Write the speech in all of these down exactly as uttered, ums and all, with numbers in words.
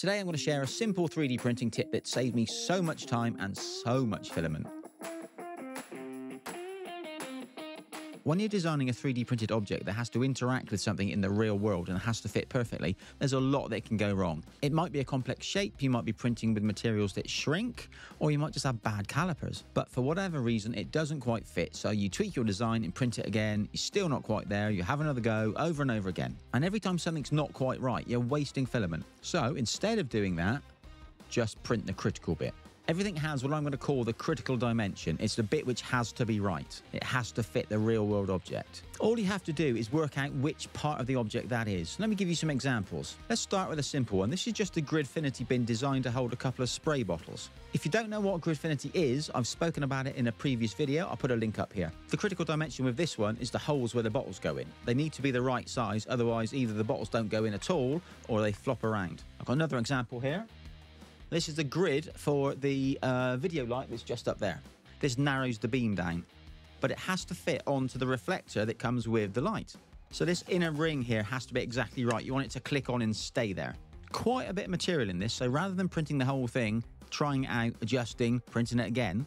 Today I'm going to share a simple three D printing tip that saved me so much time and so much filament. When you're designing a three D printed object that has to interact with something in the real world and has to fit perfectly, there's a lot that can go wrong. It might be a complex shape, you might be printing with materials that shrink, or you might just have bad calipers. But for whatever reason, it doesn't quite fit, so you tweak your design and print it again, you're still not quite there, you have another go over and over again. And every time something's not quite right, you're wasting filament. So instead of doing that, just print the critical bit. Everything has what I'm going to call the critical dimension. It's the bit which has to be right. It has to fit the real world object. All you have to do is work out which part of the object that is. Let me give you some examples. Let's start with a simple one. This is just a Gridfinity bin designed to hold a couple of spray bottles. If you don't know what Gridfinity is, I've spoken about it in a previous video. I'll put a link up here. The critical dimension with this one is the holes where the bottles go in. They need to be the right size, otherwise either the bottles don't go in at all or they flop around. I've got another example here. This is the grid for the uh, video light that's just up there. This narrows the beam down, but it has to fit onto the reflector that comes with the light. So this inner ring here has to be exactly right. You want it to click on and stay there. Quite a bit of material in this, so rather than printing the whole thing, trying it out, adjusting, printing it again,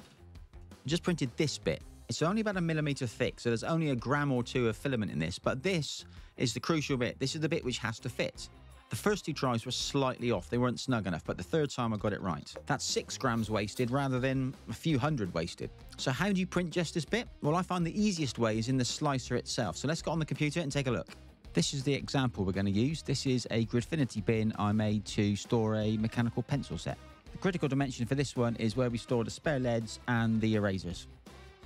I just printed this bit. It's only about a millimeter thick, so there's only a gram or two of filament in this, but this is the crucial bit. This is the bit which has to fit. The first two tries were slightly off, they weren't snug enough, but the third time I got it right. That's six grams wasted rather than a few hundred wasted. So how do you print just this bit? Well, I find the easiest way is in the slicer itself. So let's get on the computer and take a look. This is the example we're going to use. This is a Gridfinity bin I made to store a mechanical pencil set. The critical dimension for this one is where we store the spare leads and the erasers.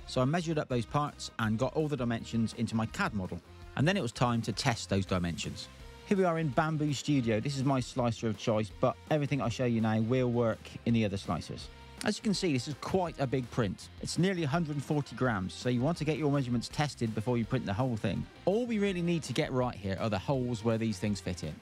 So I measured up those parts and got all the dimensions into my C A D model. And then it was time to test those dimensions. Here we are in Bambu Studio. This is my slicer of choice, but everything I show you now will work in the other slicers. As you can see, this is quite a big print. It's nearly one hundred forty grams, so you want to get your measurements tested before you print the whole thing. All we really need to get right here are the holes where these things fit in.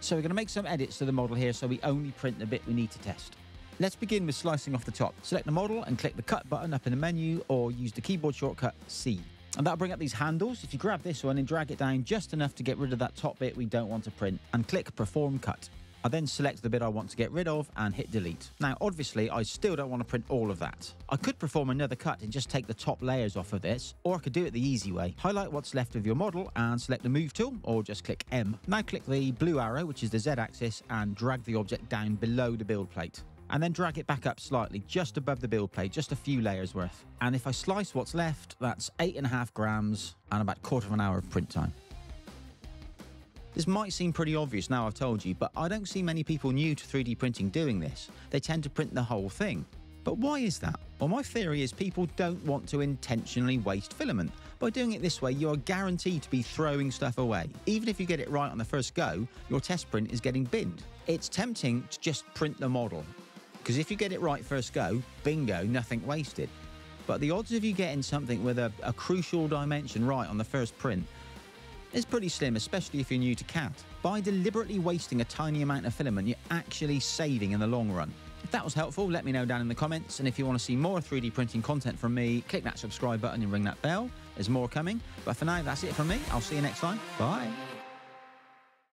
So we're going to make some edits to the model here so we only print the bit we need to test. Let's begin with slicing off the top. Select the model and click the cut button up in the menu or use the keyboard shortcut C. And that'll bring up these handles. If you grab this one and drag it down just enough to get rid of that top bit we don't want to print and click perform cut. I then select the bit I want to get rid of and hit delete. Now, obviously, I still don't want to print all of that. I could perform another cut and just take the top layers off of this, or I could do it the easy way. Highlight what's left of your model and select the move tool or just click M. Now click the blue arrow, which is the Z axis, and drag the object down below the build plate. And then drag it back up slightly, just above the build plate, just a few layers worth. And if I slice what's left, that's eight and a half grams and about a quarter of an hour of print time. This might seem pretty obvious now I've told you, but I don't see many people new to three D printing doing this. They tend to print the whole thing. But why is that? Well, my theory is people don't want to intentionally waste filament. By doing it this way, you're guaranteed to be throwing stuff away. Even if you get it right on the first go, your test print is getting binned. It's tempting to just print the model, because if you get it right first go, bingo, nothing wasted. But the odds of you getting something with a, a crucial dimension right on the first print is pretty slim, especially if you're new to C A D. By deliberately wasting a tiny amount of filament, you're actually saving in the long run. If that was helpful, let me know down in the comments. And if you want to see more three D printing content from me, click that subscribe button and ring that bell. There's more coming. But for now, that's it from me. I'll see you next time. Bye.